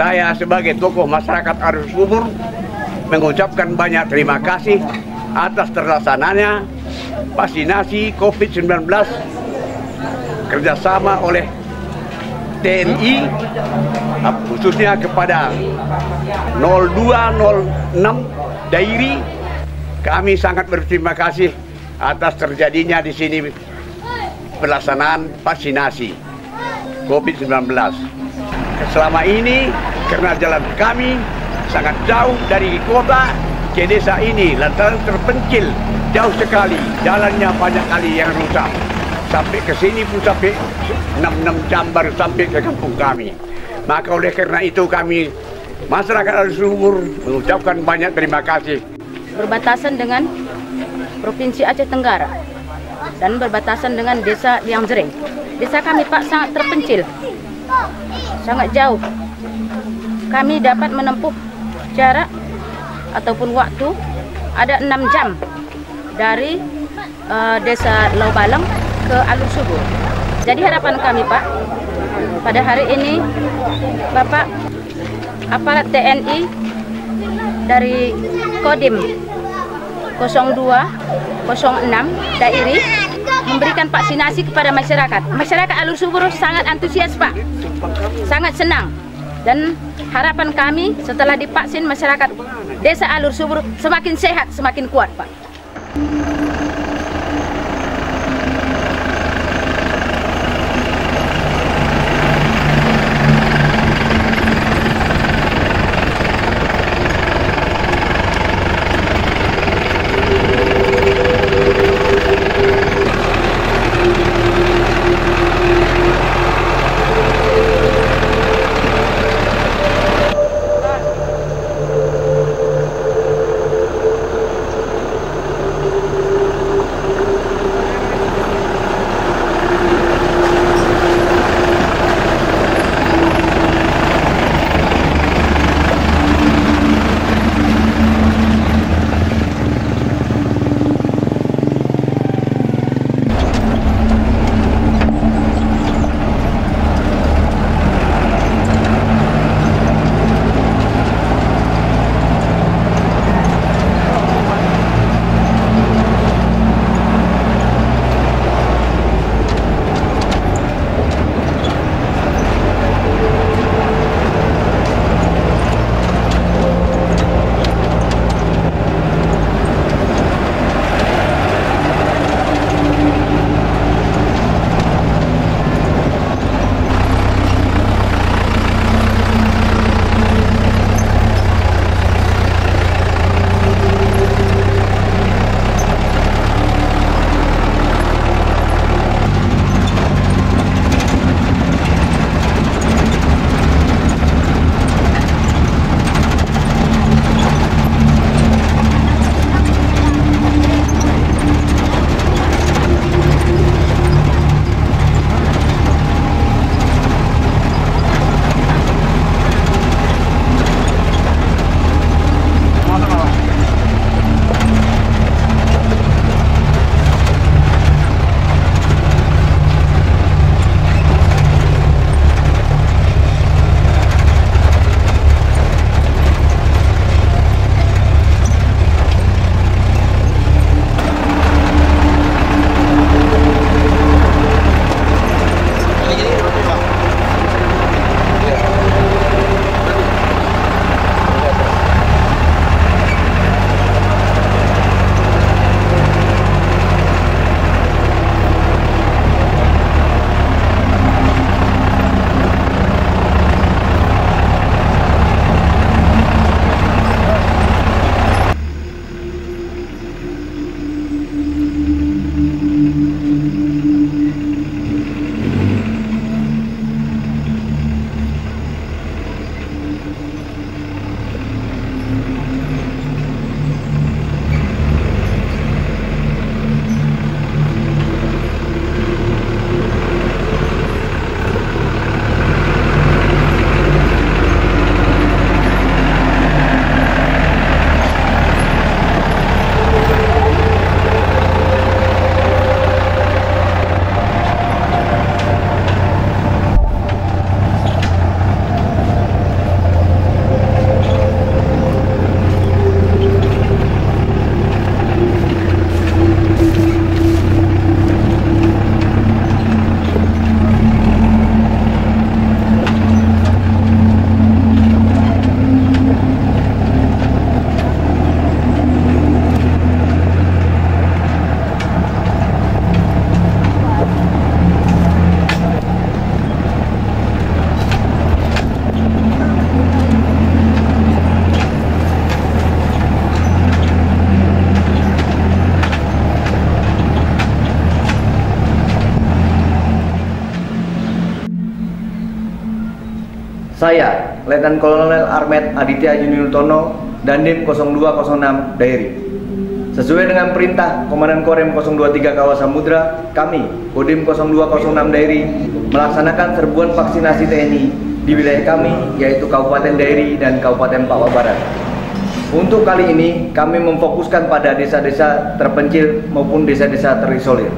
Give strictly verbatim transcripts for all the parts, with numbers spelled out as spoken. Saya sebagai tokoh masyarakat Alur Subur mengucapkan banyak terima kasih atas terlaksananya vaksinasi COVID sembilan belas kerjasama oleh T N I, khususnya kepada nol dua nol enam Dairi. Kami sangat berterima kasih atas terjadinya di sini pelaksanaan vaksinasi COVID sembilan belas. Selama ini, karena jalan kami sangat jauh dari kota ke desa ini, lantaran terpencil, jauh sekali, jalannya banyak kali yang rusak. Sampai ke sini pun sampai enam enam jam baru sampai ke kampung kami. Maka oleh karena itu kami, masyarakat Alur Subur, mengucapkan banyak terima kasih. Berbatasan dengan Provinsi Aceh Tenggara dan berbatasan dengan Desa Liang Jereng. Desa kami, Pak, sangat terpencil. Sangat jauh. Kami dapat menempuh jarak ataupun waktu ada enam jam dari uh, desa Lau Baleng ke Alur Subur. Jadi harapan kami, Pak, pada hari ini Bapak aparat T N I dari Kodim nol dua nol enam Dairi memberikan vaksinasi kepada masyarakat. Masyarakat Alur Subur sangat antusias, Pak. Sangat senang. Dan harapan kami setelah divaksin masyarakat Desa Alur Subur semakin sehat, semakin kuat, Pak. Saya, Letnan Kolonel Armed Aditya Yuniltono, Dandim nol dua nol enam Dairi. Sesuai dengan perintah Komandan Korem nol dua tiga Kawasan Samudera, kami, Kodim nol dua nol enam Dairi, melaksanakan serbuan vaksinasi T N I di wilayah kami, yaitu Kabupaten Dairi dan Kabupaten Papua Barat. Untuk kali ini, kami memfokuskan pada desa-desa terpencil maupun desa-desa terisolir.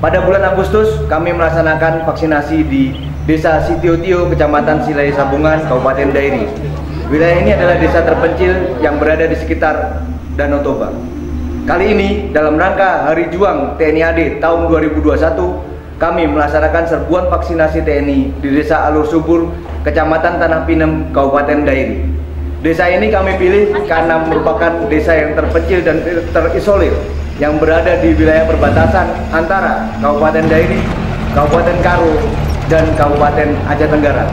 Pada bulan Agustus, kami melaksanakan vaksinasi di Desa Sitio-Tio, Kecamatan Silai Sabungan, Kabupaten Dairi. Wilayah ini adalah desa terpencil yang berada di sekitar Danau Toba. Kali ini, dalam rangka Hari Juang T N I A D tahun dua ribu dua puluh satu, kami melaksanakan serbuan vaksinasi T N I di Desa Alur Subur, Kecamatan Tanah Pinem, Kabupaten Dairi. Desa ini kami pilih karena merupakan desa yang terpencil dan terisolir, yang berada di wilayah perbatasan antara Kabupaten Dairi, Kabupaten Karo, dan Kabupaten Aceh Tenggara.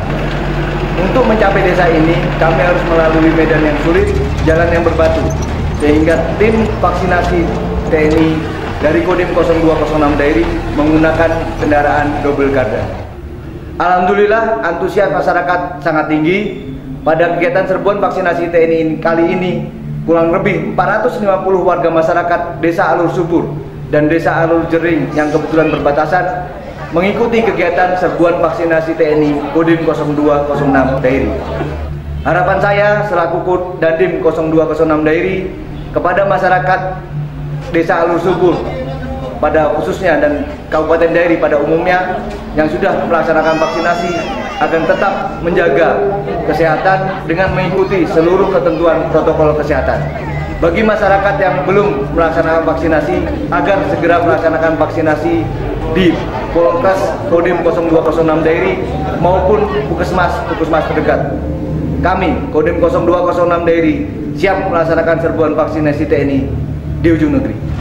Untuk mencapai desa ini, kami harus melalui medan yang sulit, jalan yang berbatu, sehingga tim vaksinasi T N I dari Kodim nol dua nol enam Dairi menggunakan kendaraan double garda. Alhamdulillah, antusias masyarakat sangat tinggi. Pada kegiatan serbuan vaksinasi T N I kali ini, kurang lebih empat ratus lima puluh warga masyarakat Desa Alur Subur dan Desa Alur Jering yang kebetulan berbatasan mengikuti kegiatan serbuan vaksinasi T N I Kodim nol dua nol enam Dairi. Harapan saya selaku Dandim nol dua nol enam Dairi kepada masyarakat Desa Alur Subur pada khususnya dan Kabupaten Dairi pada umumnya yang sudah melaksanakan vaksinasi akan tetap menjaga kesehatan dengan mengikuti seluruh ketentuan protokol kesehatan. Bagi masyarakat yang belum melaksanakan vaksinasi, agar segera melaksanakan vaksinasi di Polkas Kodim nol dua nol enam Dairi maupun Puskesmas-Puskesmas terdekat. Kami, Kodim nol dua nol enam Dairi, siap melaksanakan serbuan vaksinasi T N I di ujung negeri.